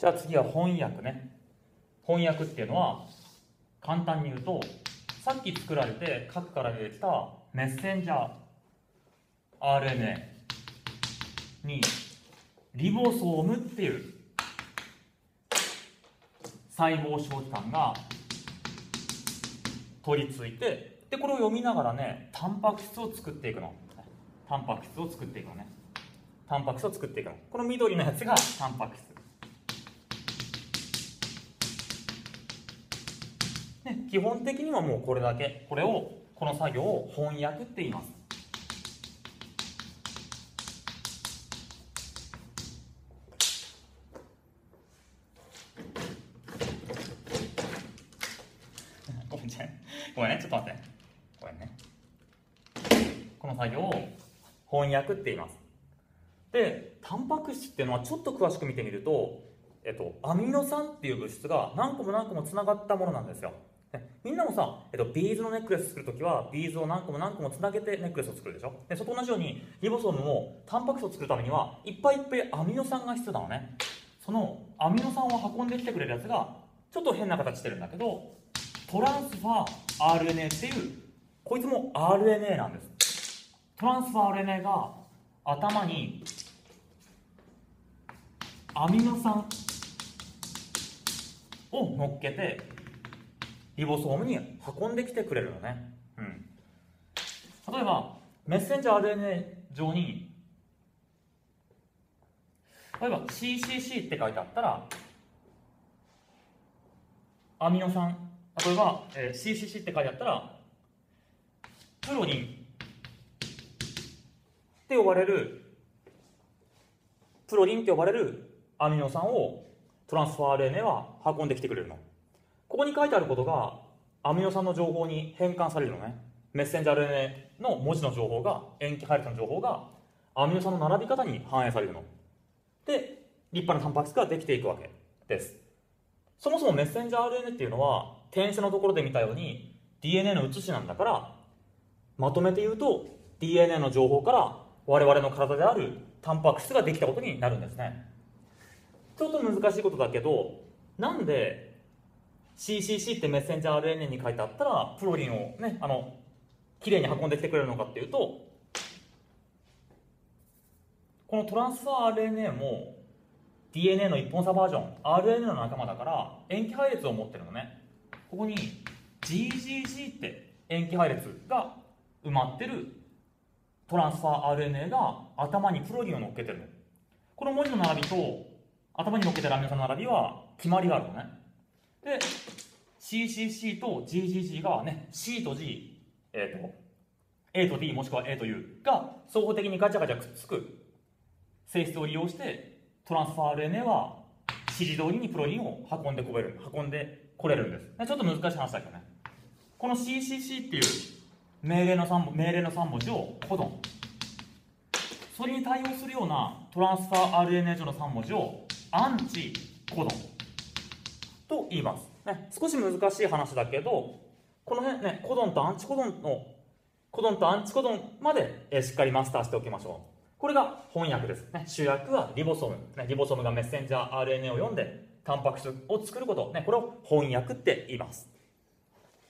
じゃあ次は翻訳ね。翻訳っていうのは簡単に言うと、さっき作られて核から出てきたメッセンジャー RNA にリボソームっていう細胞小器官が取り付いて、でこれを読みながらね、タンパク質を作っていくの。タンパク質を作っていくのね。タンパク質を作っていくの。この緑のやつがタンパク質ね。基本的にはもうこれだけ。これを、この作業を翻訳って言います。翻訳って言います。で、タンパク質っていうのはちょっと詳しく見てみると、アミノ酸っていう物質が何個も何個もつながったものなんですよ。みんなもさ、ビーズのネックレス作るときはビーズを何個も何個もつなげてネックレスを作るでしょ。でそれと同じようにリボソームもタンパク質を作るためにはいっぱいいっぱいアミノ酸が必要なのね。そのアミノ酸を運んできてくれるやつがちょっと変な形してるんだけど、トランスファー RNA っていう、こいつも RNA なんです。トランスファー RNA が頭にアミノ酸を乗っけてリボソームに運んできてくれるのね、うん、例えばメッセンジャー RNA 上に例えば CCC って書いてあったら、アミノ酸例えば CCC って書いてあったらプロニンって呼ばれる、プロリンって呼ばれるアミノ酸をトランスファー RNA は運んできてくれるの。ここに書いてあることがアミノ酸の情報に変換されるのね。メッセンジャー RNA の文字の情報が、塩基配列の情報がアミノ酸の並び方に反映されるので、立派なタンパク質ができていくわけです。そもそもメッセンジャー RNA っていうのは転写のところで見たように DNA の写しなんだから、まとめて言うと DNA の情報から我々の体であるタンパク質ができたことになるんですね。ちょっと難しいことだけど、なんで CCC ってメッセンジャー RNA に書いてあったらプロリンをね、きれいに運んできてくれるのかっていうと、このトランスファー RNA も DNA の一本差バージョン RNA の仲間だから塩基配列を持ってるのね。ここに GGG って塩基配列が埋まってるトランスファー RNA が頭にプロリンを乗っけてるの。この文字の並びと頭に乗っけてるアミノ酸の並びは決まりがあるのね。で CCC と GGG がね、 C と G、A と D もしくは A と U が総合的にガチャガチャくっつく性質を利用して、トランスファー RNA は指示通りにプロリンを運んでこれるんです。ちょっと難しい話だけどね。この CCC っていう命令の3文字をコドン、それに対応するようなトランスファー RNA 上の3文字をアンチコドンと言います、ね、少し難しい話だけど、この辺ね、コドンとアンチコドンのコドンとアンチコドンまで、しっかりマスターしておきましょう。これが翻訳です、ね、主役はリボソーム、ね、リボソームがメッセンジャー RNA を読んでタンパク質を作ること、ね、これを翻訳って言います。